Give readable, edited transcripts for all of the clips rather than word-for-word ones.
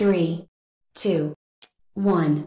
3, 2, 1.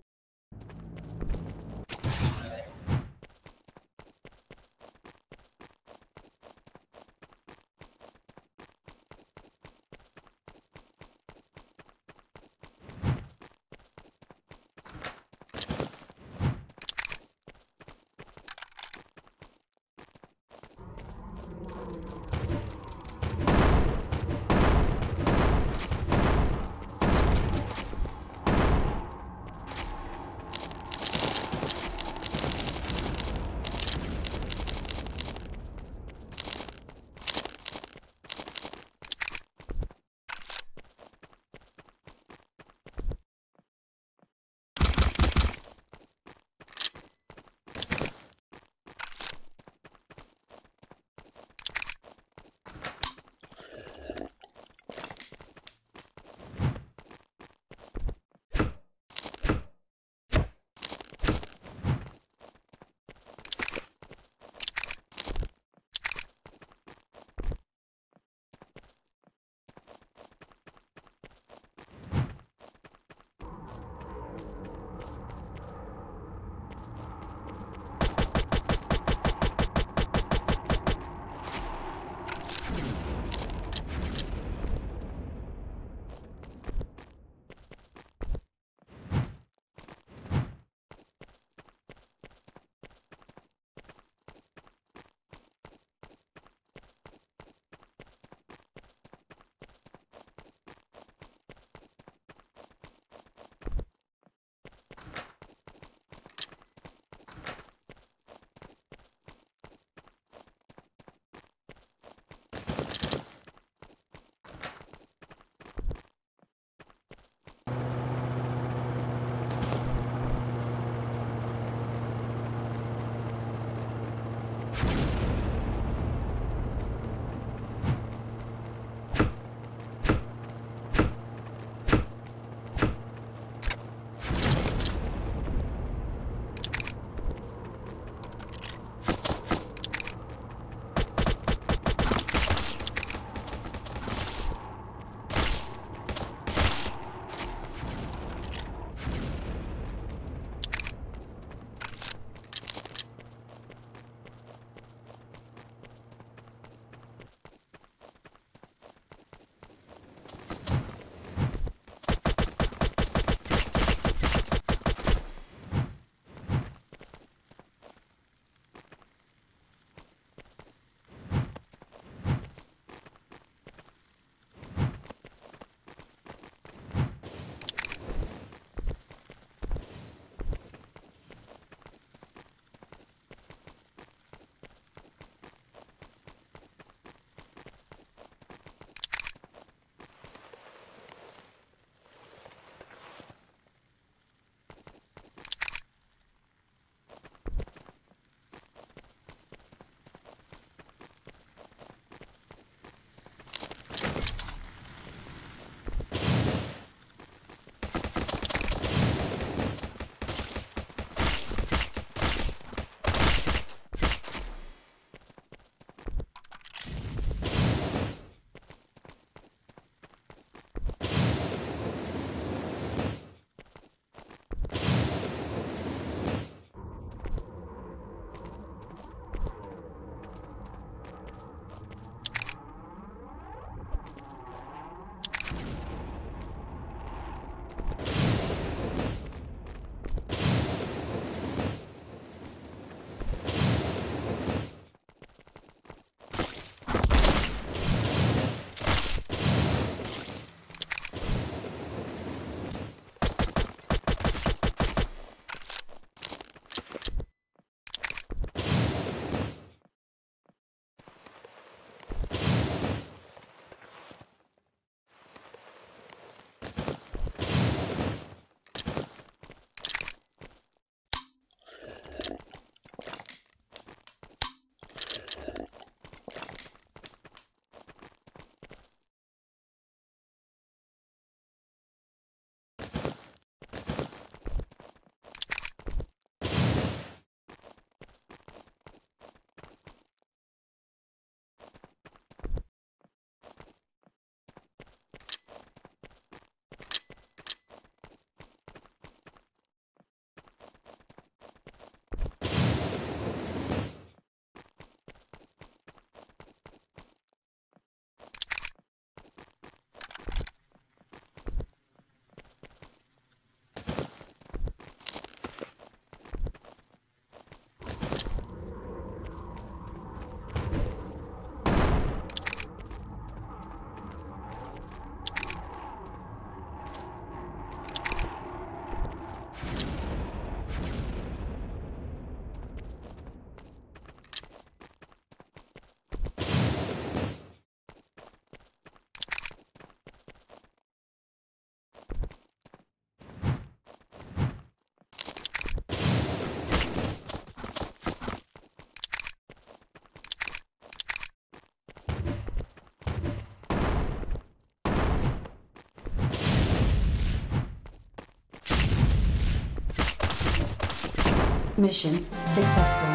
Mission successful.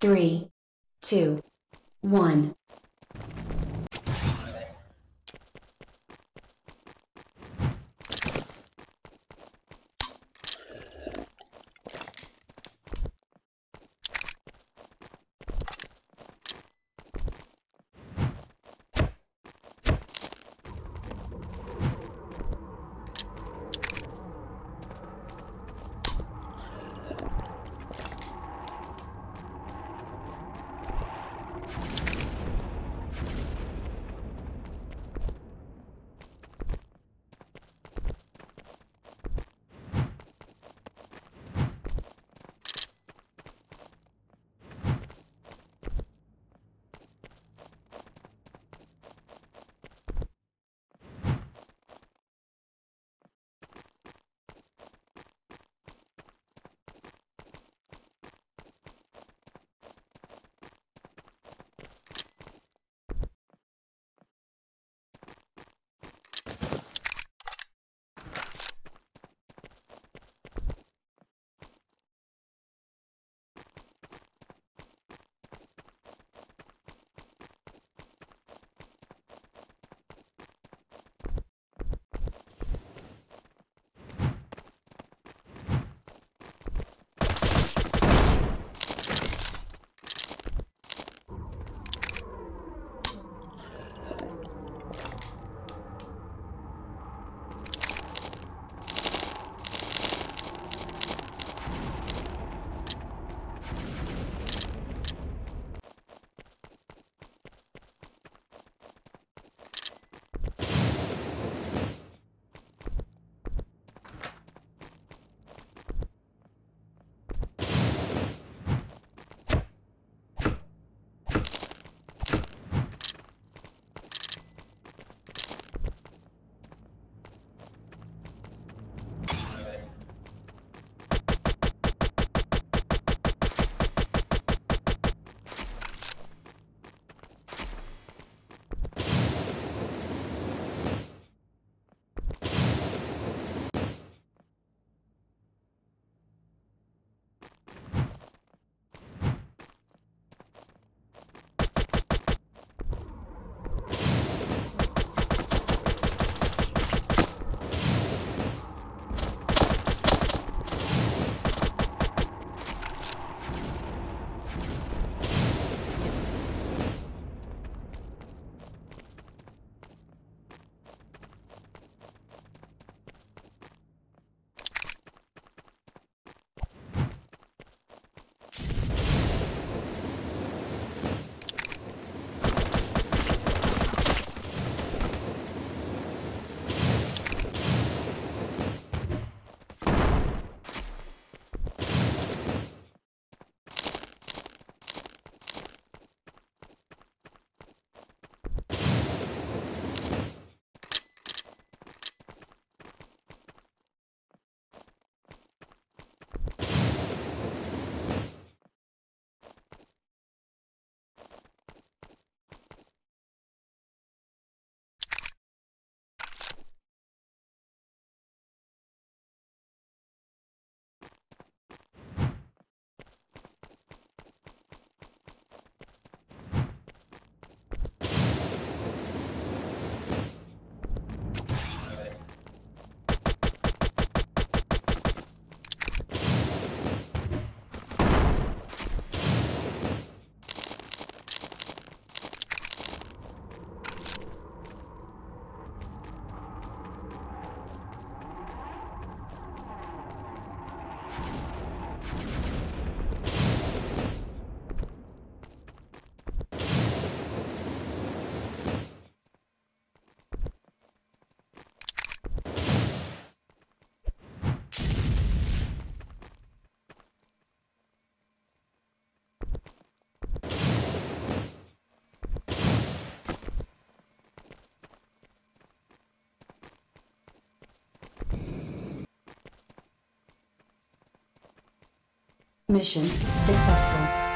Three, two, one. Mission successful.